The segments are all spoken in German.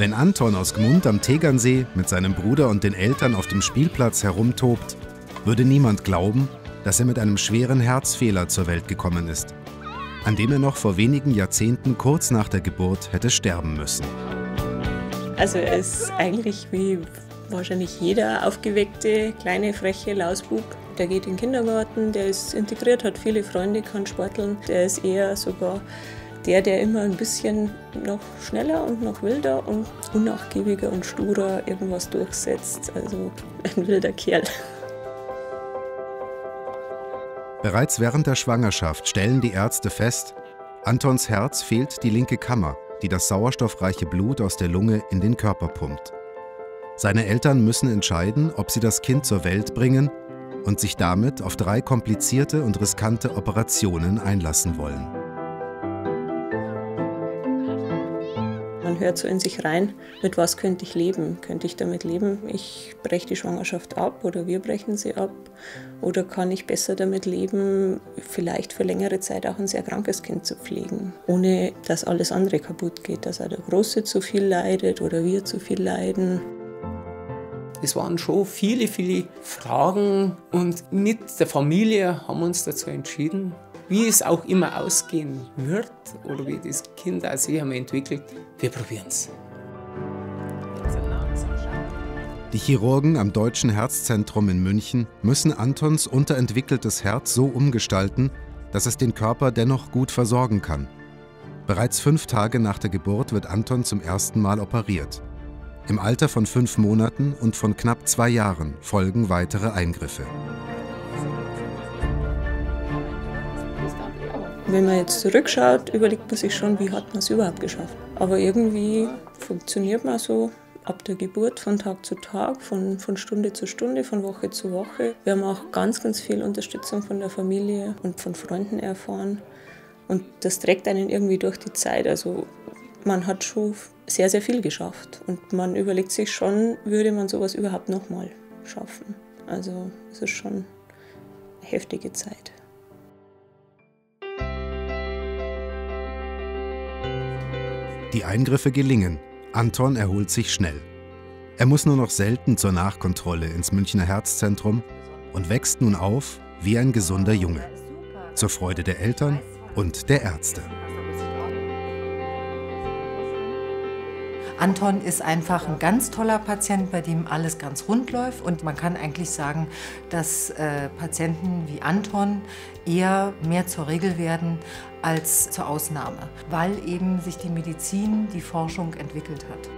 Wenn Anton aus Gmund am Tegernsee mit seinem Bruder und den Eltern auf dem Spielplatz herumtobt, würde niemand glauben, dass er mit einem schweren Herzfehler zur Welt gekommen ist, an dem er noch vor wenigen Jahrzehnten kurz nach der Geburt hätte sterben müssen. Also er ist eigentlich wie wahrscheinlich jeder aufgeweckte, kleine, freche Lausbub. Der geht in den Kindergarten, der ist integriert, hat viele Freunde, kann sporteln. Der ist eher sogar der immer ein bisschen noch schneller und noch wilder und unnachgiebiger und sturer irgendwas durchsetzt. Also ein wilder Kerl. Bereits während der Schwangerschaft stellen die Ärzte fest, Antons Herz fehlt die linke Kammer, die das sauerstoffreiche Blut aus der Lunge in den Körper pumpt. Seine Eltern müssen entscheiden, ob sie das Kind zur Welt bringen und sich damit auf 3 komplizierte und riskante Operationen einlassen wollen. Man hört so in sich rein, mit was könnte ich leben? Könnte ich damit leben, ich breche die Schwangerschaft ab oder wir brechen sie ab? Oder kann ich besser damit leben, vielleicht für längere Zeit auch ein sehr krankes Kind zu pflegen, ohne dass alles andere kaputt geht, dass auch der Große zu viel leidet oder wir zu viel leiden? Es waren schon viele, viele Fragen und mit der Familie haben wir uns dazu entschieden, wie es auch immer ausgehen wird oder wie das Kind auch sich entwickelt, wir probieren es. Die Chirurgen am Deutschen Herzzentrum in München müssen Antons unterentwickeltes Herz so umgestalten, dass es den Körper dennoch gut versorgen kann. Bereits 5 Tage nach der Geburt wird Anton zum ersten Mal operiert. Im Alter von 5 Monaten und von knapp 2 Jahren folgen weitere Eingriffe. Wenn man jetzt zurückschaut, überlegt man sich schon, wie hat man es überhaupt geschafft. Aber irgendwie funktioniert man so ab der Geburt von Tag zu Tag, von Stunde zu Stunde, von Woche zu Woche. Wir haben auch ganz, ganz viel Unterstützung von der Familie und von Freunden erfahren. Und das trägt einen irgendwie durch die Zeit. Also man hat schon sehr, sehr viel geschafft und man überlegt sich schon, würde man sowas überhaupt nochmal schaffen. Also es ist schon eine heftige Zeit. Die Eingriffe gelingen. Anton erholt sich schnell. Er muss nur noch selten zur Nachkontrolle ins Münchner Herzzentrum und wächst nun auf wie ein gesunder Junge. Zur Freude der Eltern und der Ärzte. Anton ist einfach ein ganz toller Patient, bei dem alles ganz rund läuft. Und man kann eigentlich sagen, dass Patienten wie Anton eher mehr zur Regel werden als zur Ausnahme, weil eben sich die Medizin, die Forschung entwickelt hat.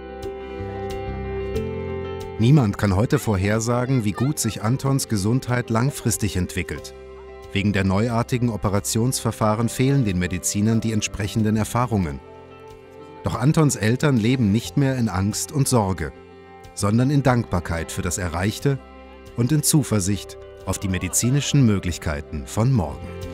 Niemand kann heute vorhersagen, wie gut sich Antons Gesundheit langfristig entwickelt. Wegen der neuartigen Operationsverfahren fehlen den Medizinern die entsprechenden Erfahrungen. Doch Antons Eltern leben nicht mehr in Angst und Sorge, sondern in Dankbarkeit für das Erreichte und in Zuversicht auf die medizinischen Möglichkeiten von morgen.